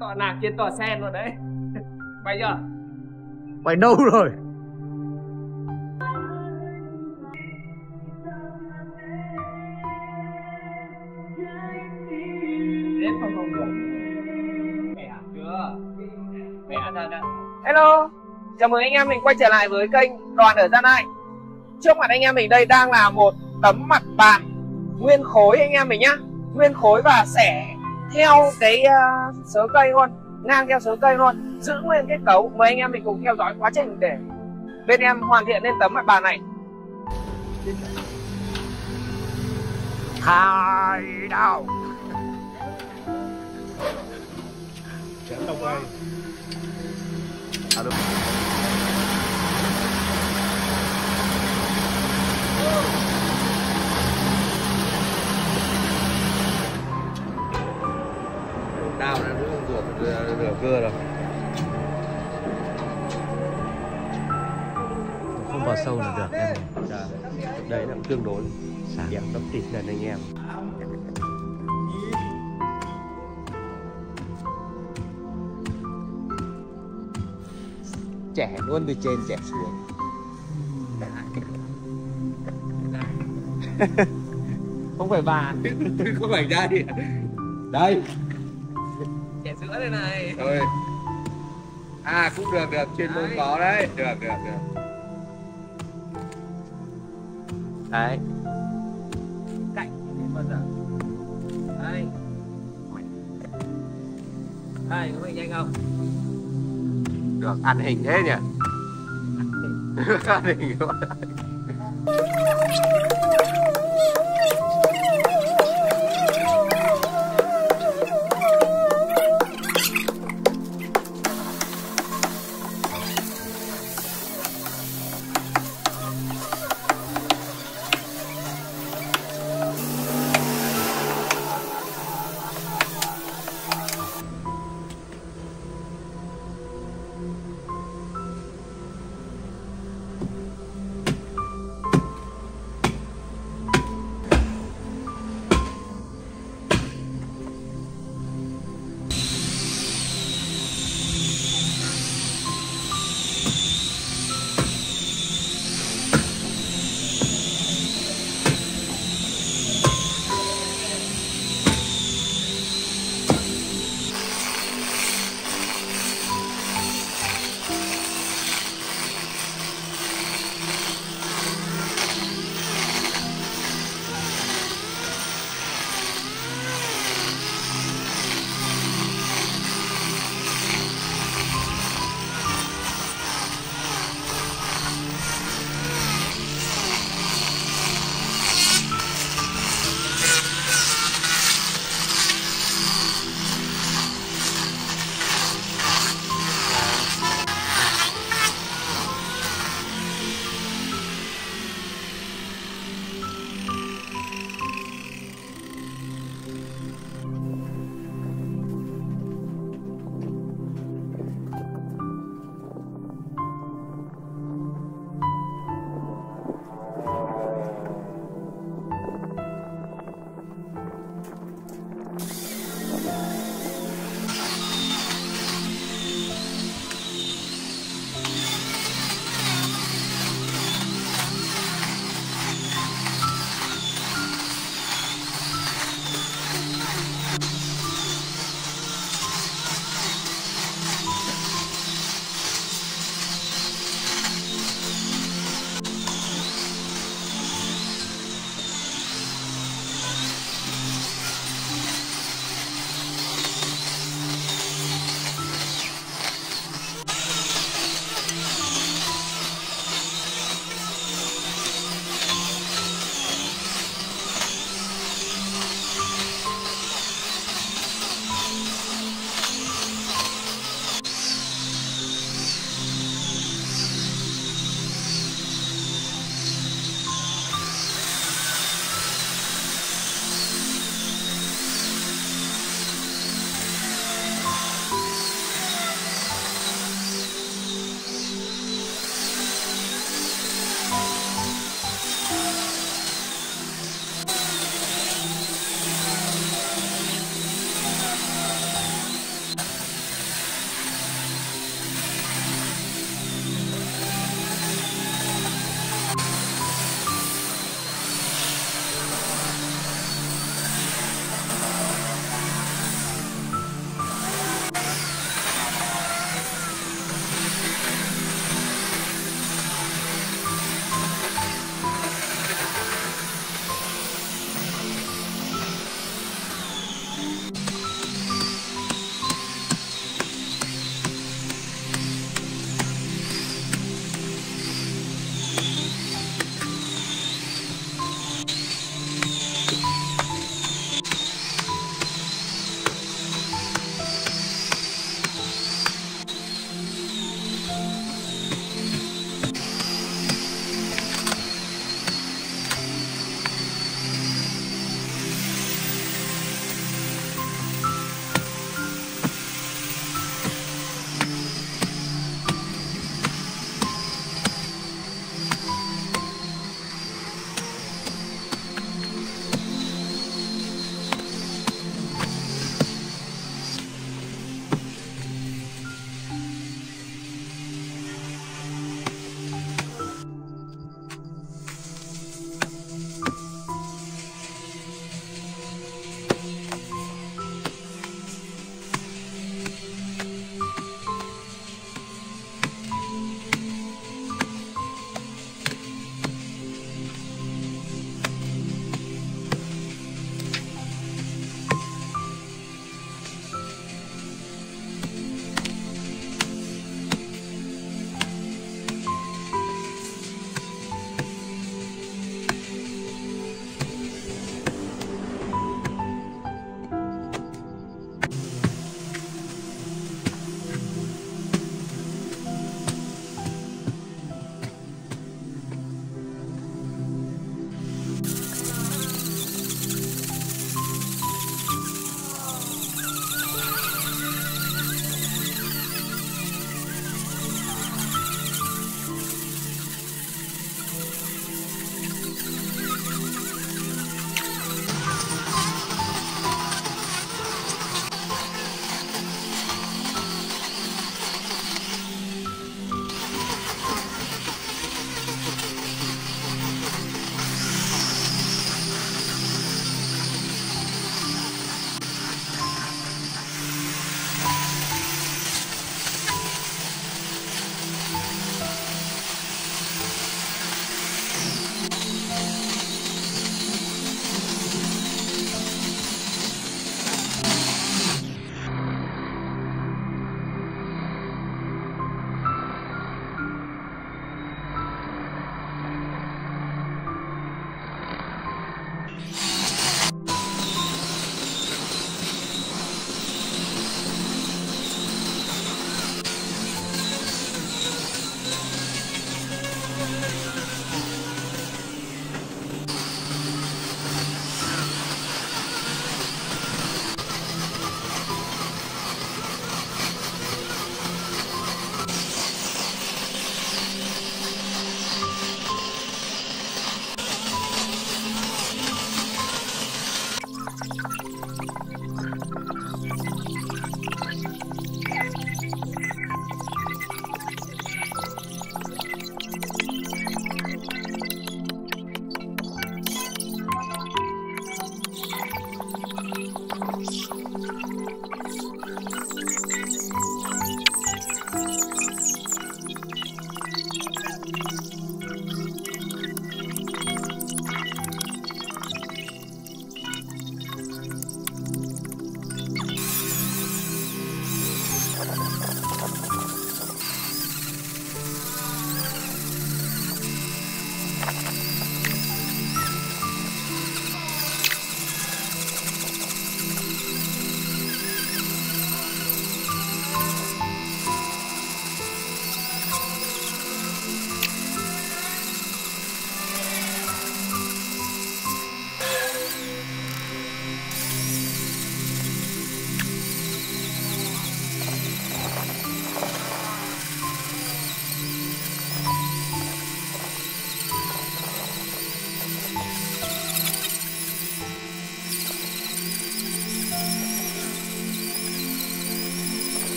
Tọa lạc trên tòa sen rồi đấy. Mày giờ mày đâu rồi? Đến phòng công việc. Mẹ chưa? Mẹ thật ạ. Hello, chào mừng anh em mình quay trở lại với kênh Đoàn ở Gia Lai. Trước mặt anh em mình đây đang là một tấm mặt bàn nguyên khối anh em mình nhá, nguyên khối và xẻ theo cái sớ cây luôn, ngang theo sớ cây luôn, giữ nguyên kết cấu. Mời anh em mình cùng theo dõi quá trình để bên em hoàn thiện lên tấm mặt bàn này. Hai đau chén đồng này. Được. Đào nó cũng rửa cưa rồi. Không vào sâu là được em. Đấy là tương đối đẹp lắm tịt lần anh em. Chẻ luôn từ trên chẻ xuống. Không phải bà, tôi không phải ra đi. Đây. Chẻ sữa đây này. Thôi. À cũng được được, chuyên môn có đấy, được được được. Đấy. Cạnh đến bao giờ? Đây. Đây, có phải nhanh không? Được, ăn hình thế nhỉ? Ăn hình quá.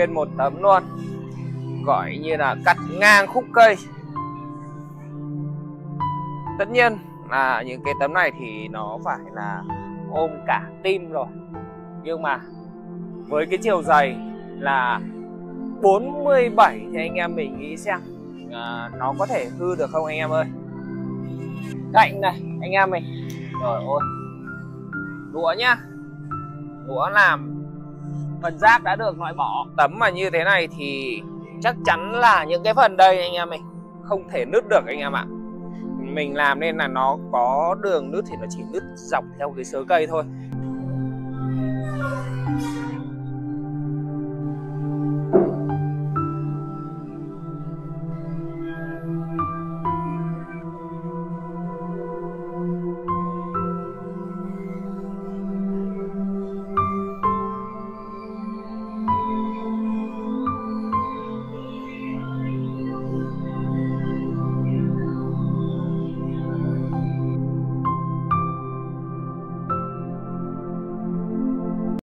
nguyên một tấm luôn, gọi như là cắt ngang khúc cây. Tất nhiên là những cái tấm này thì nó phải là ôm cả tim rồi, nhưng mà với cái chiều dày là 47 thì anh em mình nghĩ xem nó có thể hư được không anh em ơi. Cạnh này anh em mình, trời ơi, đũa nhá, đũa làm phần giáp đã được loại bỏ. Tấm mà như thế này thì chắc chắn là những cái phần đây anh em mình không thể nứt được anh em ạ. Mình làm nên là nó có đường nứt thì nó chỉ nứt dọc theo cái sớ cây thôi,